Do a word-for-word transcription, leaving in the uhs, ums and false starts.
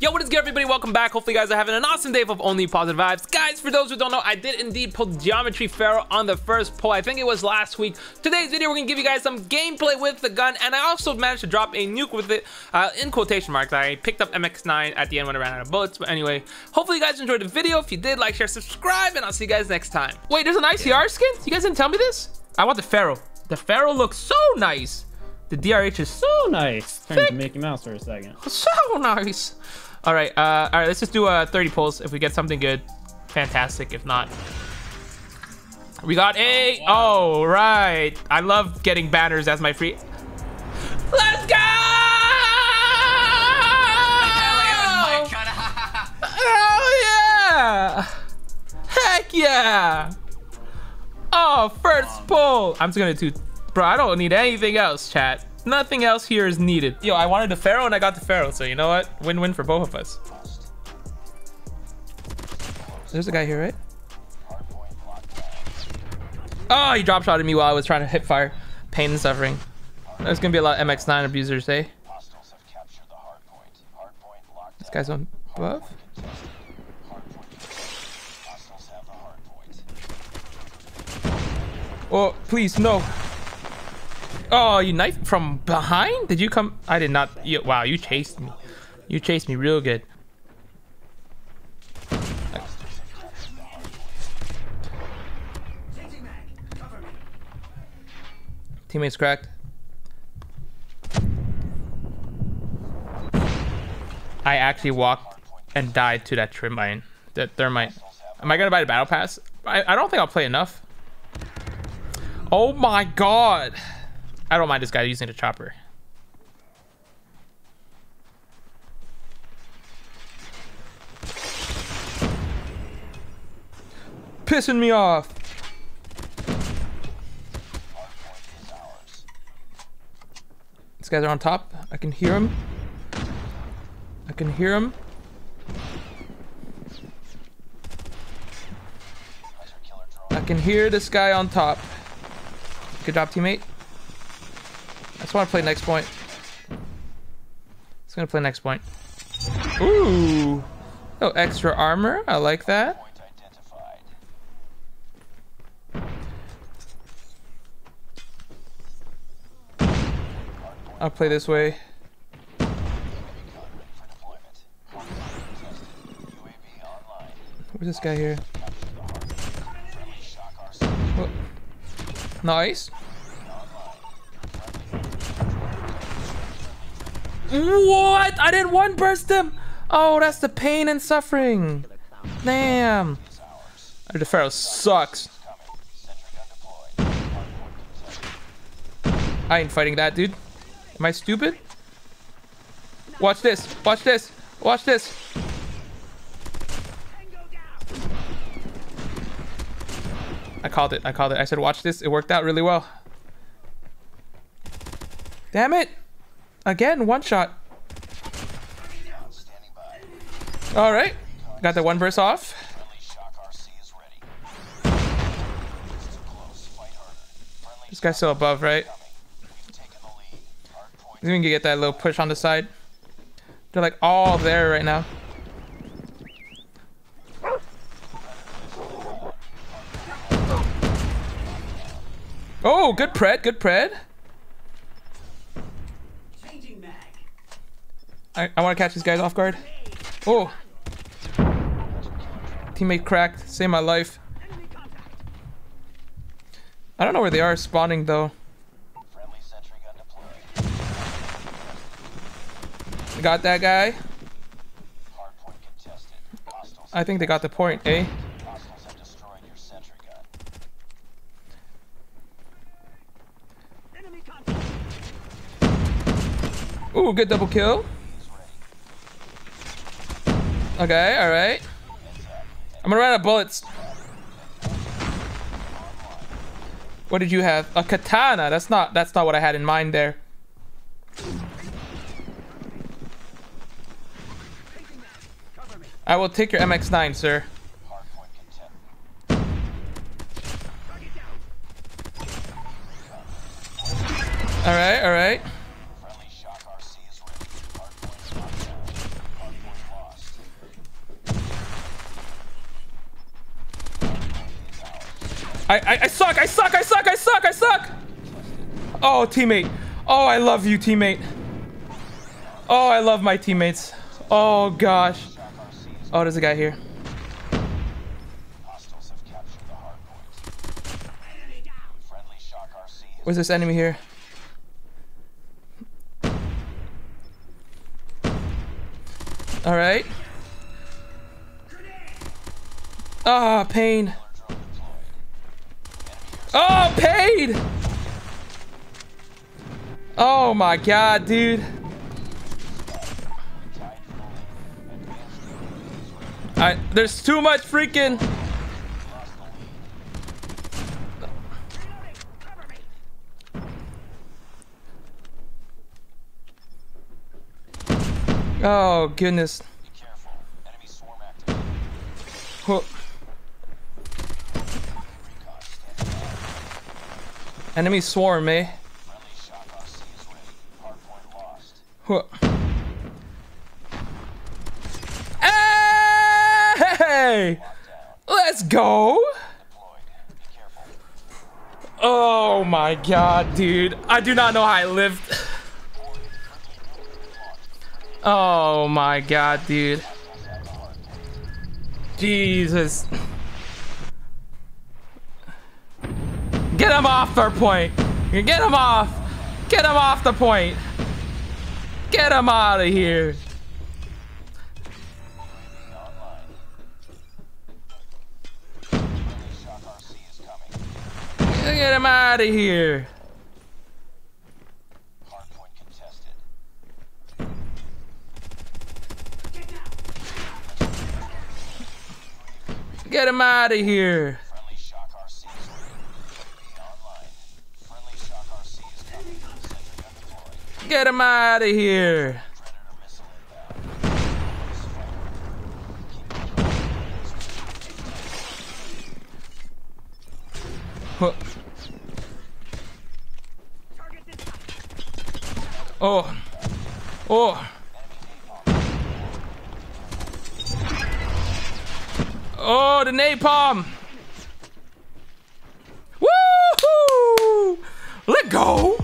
Yo, what is good, everybody? Welcome back. Hopefully, you guys are having an awesome day of only positive vibes. Guys, for those who don't know, I did indeed pull Geometry Pharo on the first pull. I think it was last week. Today's video, we're going to give you guys some gameplay with the gun, and I also managed to drop a nuke with it, uh, in quotation marks. I picked up M X nine at the end when I ran out of bullets, but anyway, hopefully you guys enjoyed the video. If you did, like, share, subscribe, and I'll see you guys next time. Wait, there's an I C R skin? You guys didn't tell me this? I want the Pharo. The Pharo looks so nice. The D R H is so nice. Turn to Mickey Mouse for a second. So nice. All right, uh, all right. Let's just do uh, thirty pulls. If we get something good, fantastic. If not, we got a. Oh, wow. Oh right. I love getting banners as my free. Let's go! Hell yeah! Heck yeah! Oh, first pull. I'm just gonna do, bro. I don't need anything else, chat. Nothing else here is needed. Yo, I wanted the Pharo and I got the Pharo, so you know what? Win-win for both of us. There's a guy here, right? Oh, he drop shotted me while I was trying to hip fire. Pain and suffering. There's gonna be a lot of M X nine abusers, eh? This guy's on above. Oh, please, no. Oh, you knifed from behind? Did you come? I did not. You, wow, you chased me. You chased me real good. Teammates cracked. I actually walked and died to that thermite. That thermite. Am I gonna buy the battle pass? I, I don't think I'll play enough. Oh my god. I don't mind this guy using the chopper. Pissing me off. These guys are on top. I can hear him. I can hear him. I can hear this guy on top. Good job, teammate. I just want to play next point. It's gonna play next point. Ooh! Oh, extra armor. I like that. I'll play this way. Where's this guy here? Oh. Nice. What? I didn't one burst him. Oh, that's the pain and suffering. Damn. The Pharo sucks. I ain't fighting that, dude. Am I stupid? Watch this. Watch this. Watch this. I called it. I called it. I said, watch this. It worked out really well. Damn it. Again, one shot. All right, got the one burst off. This guy's still above, right? We can get that little push on the side. They're like all there right now. Oh, good pred, good pred. I, I want to catch these guys off guard. Oh. Teammate cracked. Saved my life. I don't know where they are spawning, though. They got that guy. I think they got the point, eh? Ooh, good double kill. Okay, all right. I'm gonna run out of bullets. What did you have? A katana. That's not. That's not what I had in mind there. I will take your M X nine, sir. All right, all right. I, I, I suck, I suck, I suck, I suck, I suck! Oh, teammate. Oh, I love you, teammate. Oh, I love my teammates. Oh, gosh. Oh, there's a guy here. Where's this enemy here? All right. Ah, oh, pain. Oh, paid! Oh my god, dude. I, there's too much freaking... Oh, goodness. Whoa. Enemy swarm, eh? Huh. Hey! Let's go! Oh my god, dude. I do not know how I lived. Oh my god, dude. Jesus. Get him off their point. Get him off. Get him off the point. Get him out of here. Get him out of here. Get him out of here. Get him out of here. Huh. Oh. Oh. Oh, the napalm. Woohoo! Let go.